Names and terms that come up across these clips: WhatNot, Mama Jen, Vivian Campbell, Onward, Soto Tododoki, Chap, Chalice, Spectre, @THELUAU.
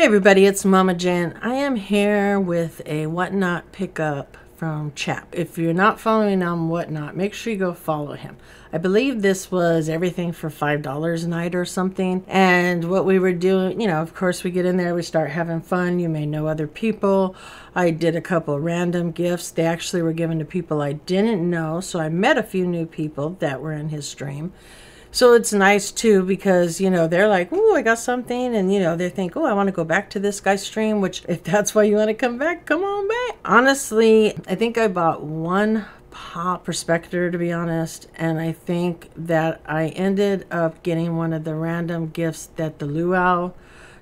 Hey everybody, it's Mama Jen. I am here with a WhatNot pickup from Chap. If you're not following on WhatNot, make sure you go follow him. I believe this was everything for $5 a night or something. And what we were doing, you know, of course we get in there, we start having fun. You may know other people. I did a couple random gifts. They actually were given to people I didn't know. So I met a few new people that were in his stream. So it's nice too because, you know, they're like, ooh, I got something. And, you know, they think, oh, I want to go back to this guy's stream, which if that's why you want to come back, come on back. Honestly, I think I bought one pop for Spectre, to be honest. And I think that I ended up getting one of the random gifts that the luau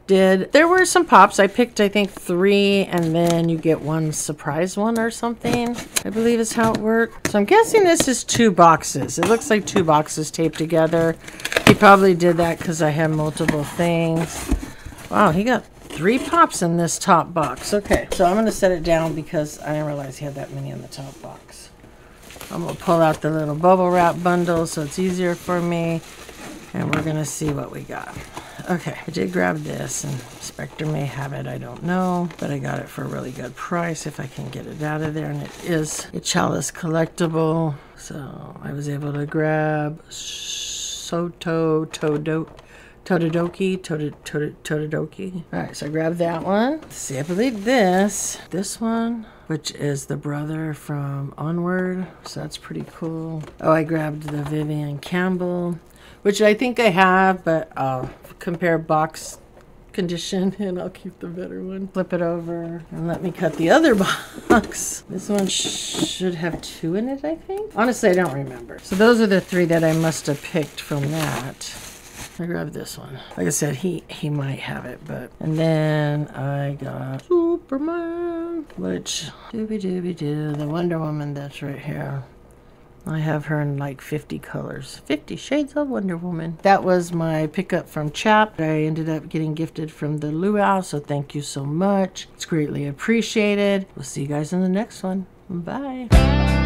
did. There were some pops. I picked, I think, 3, and then you get one surprise one or something, I believe is how it worked. So I'm guessing this is 2 boxes. It looks like 2 boxes taped together. He probably did that because I have multiple things. Wow, he got 3 pops in this top box. Okay, so I'm going to set it down because I didn't realize he had that many in the top box. I'm going to pull out the little bubble wrap bundle so it's easier for me. And we're going to see what we got. Okay, I did grab this, and Spectre may have it, I don't know, but I got it for a really good price if I can get it out of there, and it is a Chalice collectible, so I was able to grab Soto Tododoki, Tododoki. All right, so I grabbed that one. Let's see, I believe this one, which is the brother from Onward, so that's pretty cool. Oh, I grabbed the Vivian Campbell, which I think I have, but I'll compare box condition and I'll keep the better one. Flip it over and let me cut the other box. This one should have 2 in it, I think. Honestly, I don't remember. So those are the 3 that I must have picked from that. I grabbed this one. Like I said, he might have it, but... And then I got Superman, which... Dooby-dooby-doo, the Wonder Woman that's right here. I have her in like 50 colors. 50 shades of Wonder Woman. That was my pickup from Chap. I ended up getting gifted from the luau, so thank you so much. It's greatly appreciated. We'll see you guys in the next one. Bye.